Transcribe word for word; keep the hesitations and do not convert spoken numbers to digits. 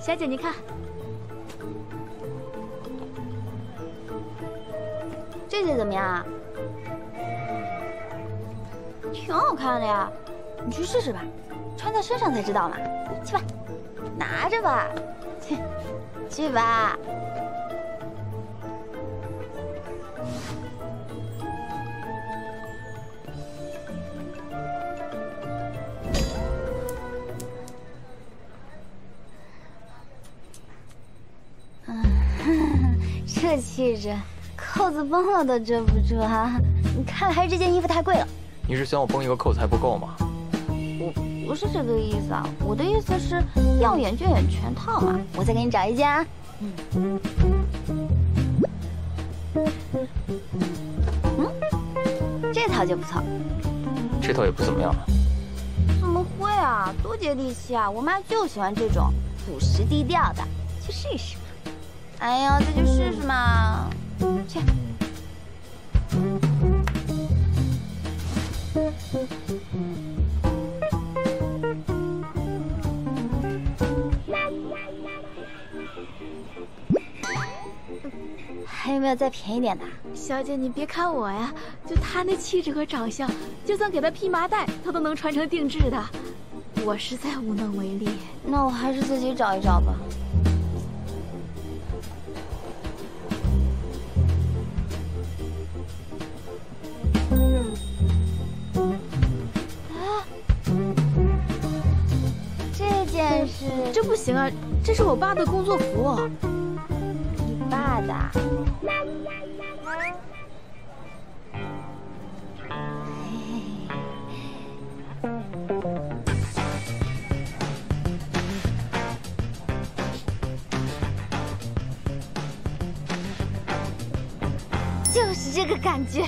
小姐，您看，这件怎么样啊？挺好看的呀，你去试试吧，穿在身上才知道嘛。去吧，拿着吧，去，去吧。 这气质，扣子崩了都遮不住啊！看来这件衣服太贵了。你是想我崩一个扣子还不够吗？我不是这个意思啊，我的意思是耀眼卷眼全套嘛。我再给你找一件啊。嗯。嗯，这套就不错。这套也不怎么样。怎么会啊？多接地气啊！我妈就喜欢这种朴实低调的，去试一试。 哎呀，再去试试嘛，去。还有没有再便宜点的？小姐，你别看我呀，就她那气质和长相，就算给她披麻袋，她都能穿成定制的。我实在无能为力。那我还是自己找一找吧。 这不行啊！这是我爸的工作服、啊。你爸的？就是这个感觉。